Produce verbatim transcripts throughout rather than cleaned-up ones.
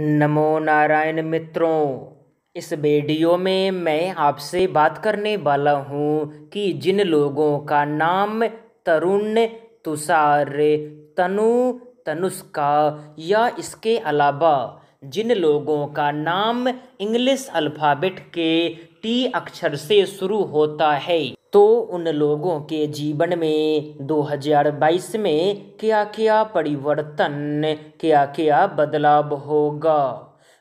नमो नारायण मित्रों, इस वीडियो में मैं आपसे बात करने वाला हूँ कि जिन लोगों का नाम तरुण, तुषार, तनु, तनुष्का या इसके अलावा जिन लोगों का नाम इंग्लिश अल्फ़ाबेट के टी अक्षर से शुरू होता है, तो उन लोगों के जीवन में दो हज़ार बाईस में क्या क्या परिवर्तन, क्या क्या बदलाव होगा।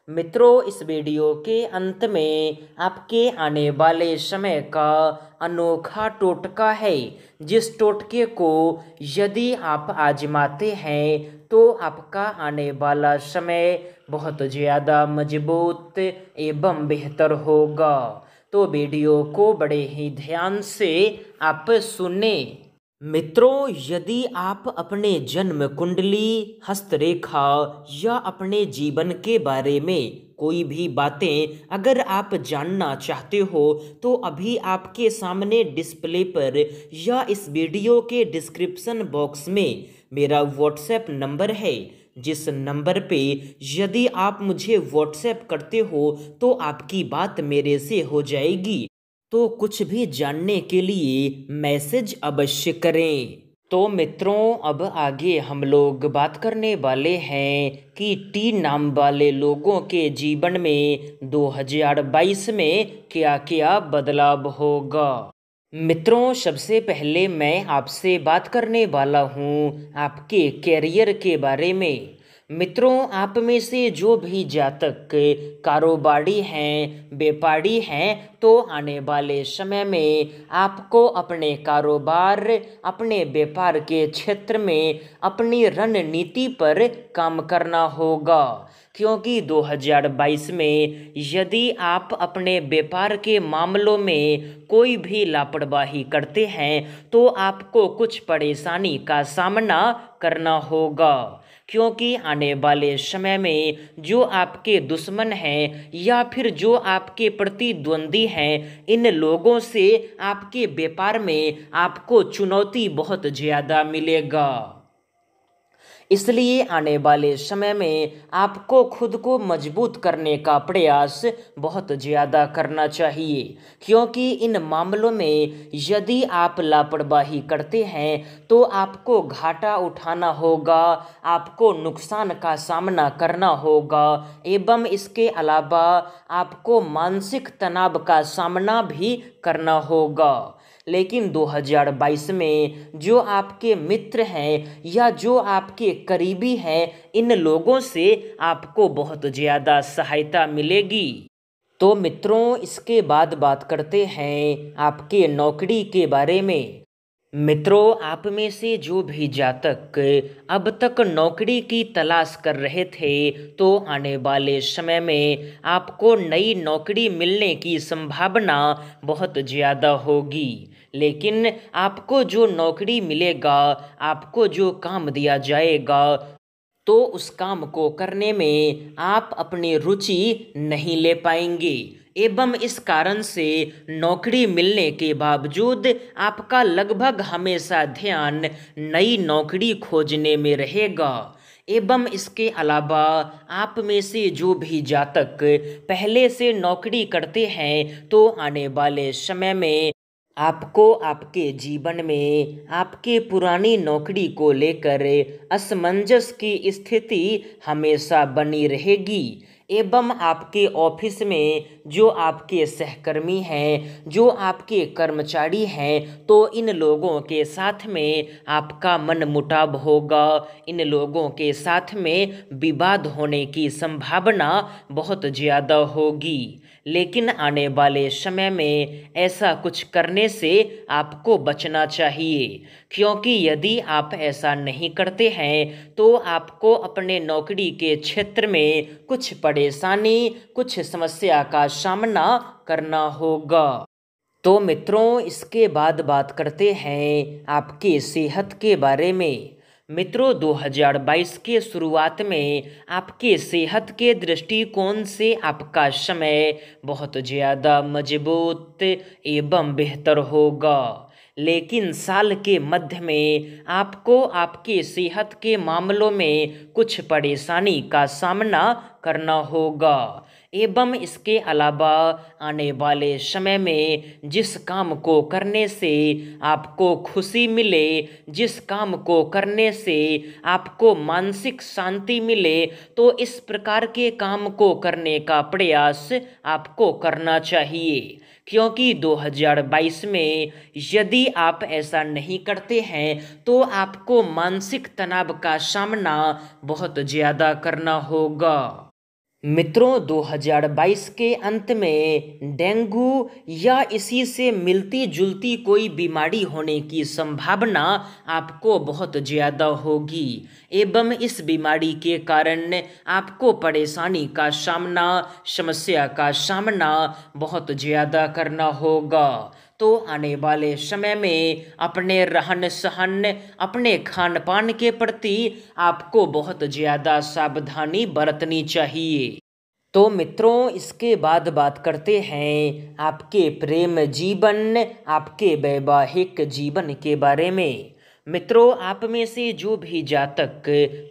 मित्रों, इस वीडियो के अंत में आपके आने वाले समय का अनोखा टोटका है, जिस टोटके को यदि आप आजमाते हैं तो आपका आने वाला समय बहुत ज़्यादा मजबूत एवं बेहतर होगा। तो वीडियो को बड़े ही ध्यान से आप सुने। मित्रों, यदि आप अपने जन्म कुंडली, हस्तरेखा या अपने जीवन के बारे में कोई भी बातें अगर आप जानना चाहते हो तो अभी आपके सामने डिस्प्ले पर या इस वीडियो के डिस्क्रिप्शन बॉक्स में मेरा व्हाट्सएप नंबर है, जिस नंबर पे यदि आप मुझे व्हाट्सएप करते हो तो आपकी बात मेरे से हो जाएगी। तो कुछ भी जानने के लिए मैसेज अवश्य करें। तो मित्रों, अब आगे हम लोग बात करने वाले हैं कि टी नाम वाले लोगों के जीवन में दो हज़ार बाईस में क्या क्या बदलाव होगा। मित्रों, सबसे पहले मैं आपसे बात करने वाला हूँ आपके कैरियर के बारे में। मित्रों, आप में से जो भी जातक कारोबारी हैं, व्यापारी हैं, तो आने वाले समय में आपको अपने कारोबार, अपने व्यापार के क्षेत्र में अपनी रणनीति पर काम करना होगा, क्योंकि दो हज़ार बाईस में यदि आप अपने व्यापार के मामलों में कोई भी लापरवाही करते हैं तो आपको कुछ परेशानी का सामना करना होगा, क्योंकि आने वाले समय में जो आपके दुश्मन हैं या फिर जो आपके प्रतिद्वंदी हैं, इन लोगों से आपके व्यापार में आपको चुनौती बहुत ज़्यादा मिलेगा। इसलिए आने वाले समय में आपको खुद को मजबूत करने का प्रयास बहुत ज़्यादा करना चाहिए, क्योंकि इन मामलों में यदि आप लापरवाही करते हैं तो आपको घाटा उठाना होगा, आपको नुकसान का सामना करना होगा एवं इसके अलावा आपको मानसिक तनाव का सामना भी करना होगा। लेकिन दो हज़ार बाईस में जो आपके मित्र हैं या जो आपके करीबी हैं, इन लोगों से आपको बहुत ज़्यादा सहायता मिलेगी। तो मित्रों, इसके बाद बात करते हैं आपके नौकरी के बारे में। मित्रों, आप में से जो भी जातक अब तक नौकरी की तलाश कर रहे थे, तो आने वाले समय में आपको नई नौकरी मिलने की संभावना बहुत ज़्यादा होगी। लेकिन आपको जो नौकरी मिलेगा, आपको जो काम दिया जाएगा, तो उस काम को करने में आप अपनी रुचि नहीं ले पाएंगे एवं इस कारण से नौकरी मिलने के बावजूद आपका लगभग हमेशा ध्यान नई नौकरी खोजने में रहेगा। एवं इसके अलावा आप में से जो भी जातक पहले से नौकरी करते हैं, तो आने वाले समय में आपको आपके जीवन में आपके पुरानी नौकरी को लेकर असमंजस की स्थिति हमेशा बनी रहेगी। एवं आपके ऑफिस में जो आपके सहकर्मी हैं, जो आपके कर्मचारी हैं, तो इन लोगों के साथ में आपका मनमुटाव होगा, इन लोगों के साथ में विवाद होने की संभावना बहुत ज़्यादा होगी। लेकिन आने वाले समय में ऐसा कुछ करने से आपको बचना चाहिए, क्योंकि यदि आप ऐसा नहीं करते हैं तो आपको अपने नौकरी के क्षेत्र में कुछ परेशानी, कुछ समस्या का सामना करना होगा। तो मित्रों, इसके बाद बात करते हैं आपके सेहत के बारे में। मित्रों, दो हज़ार बाईस के शुरुआत में आपके सेहत के दृष्टिकोण से आपका समय बहुत ज़्यादा मजबूत एवं बेहतर होगा। लेकिन साल के मध्य में आपको आपके सेहत के मामलों में कुछ परेशानी का सामना करना होगा एवं इसके अलावा आने वाले समय में जिस काम को करने से आपको खुशी मिले, जिस काम को करने से आपको मानसिक शांति मिले, तो इस प्रकार के काम को करने का प्रयास आपको करना चाहिए, क्योंकि दो हज़ार बाईस में यदि आप ऐसा नहीं करते हैं तो आपको मानसिक तनाव का सामना बहुत ज़्यादा करना होगा। मित्रों, दो हज़ार बाईस के अंत में डेंगू या इसी से मिलती जुलती कोई बीमारी होने की संभावना आपको बहुत ज़्यादा होगी एवं इस बीमारी के कारण आपको परेशानी का सामना, समस्या का सामना बहुत ज़्यादा करना होगा। तो आने वाले समय में अपने रहन सहन, अपने खान पान के प्रति आपको बहुत ज़्यादा सावधानी बरतनी चाहिए। तो मित्रों, इसके बाद बात करते हैं आपके प्रेम जीवन, आपके वैवाहिक जीवन के बारे में। मित्रों, आप में से जो भी जातक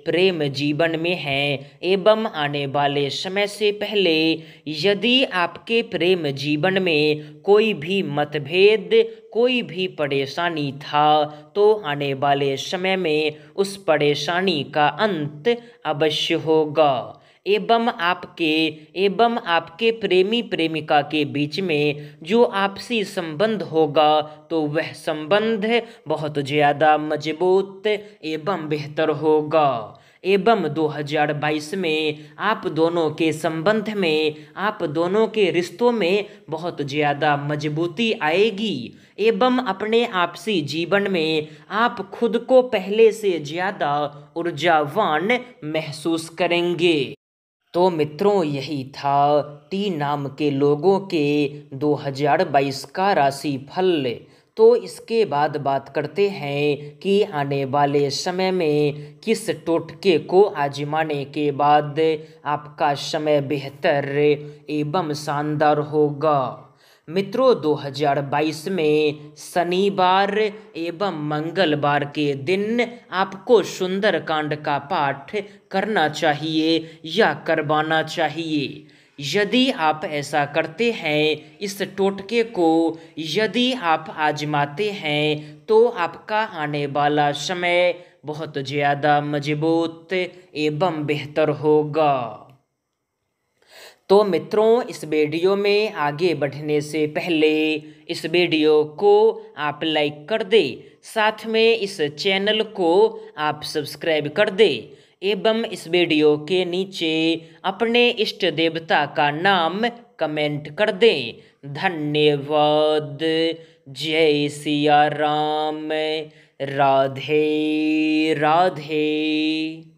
प्रेम जीवन में हैं एवं आने वाले समय से पहले यदि आपके प्रेम जीवन में कोई भी मतभेद, कोई भी परेशानी था, तो आने वाले समय में उस परेशानी का अंत अवश्य होगा एवं आपके एवं आपके प्रेमी प्रेमिका के बीच में जो आपसी संबंध होगा तो वह संबंध बहुत ज़्यादा मजबूत एवं बेहतर होगा एवं दो हज़ार बाईस में आप दोनों के संबंध में, आप दोनों के रिश्तों में बहुत ज़्यादा मजबूती आएगी एवं अपने आपसी जीवन में आप खुद को पहले से ज़्यादा ऊर्जावान महसूस करेंगे। तो मित्रों, यही था टी नाम के लोगों के दो हज़ार बाईस का राशिफल। तो इसके बाद बात करते हैं कि आने वाले समय में किस टोटके को आजमाने के बाद आपका समय बेहतर एवं शानदार होगा। मित्रों, दो हज़ार बाईस में शनिवार एवं मंगलवार के दिन आपको सुंदरकांड का पाठ करना चाहिए या करवाना चाहिए। यदि आप ऐसा करते हैं, इस टोटके को यदि आप आजमाते हैं, तो आपका आने वाला समय बहुत ज़्यादा मजबूत एवं बेहतर होगा। तो मित्रों, इस वीडियो में आगे बढ़ने से पहले इस वीडियो को आप लाइक कर दें, साथ में इस चैनल को आप सब्सक्राइब कर दें एवं इस वीडियो के नीचे अपने इष्ट देवता का नाम कमेंट कर दें। धन्यवाद। जय सिया राम। राधे राधे।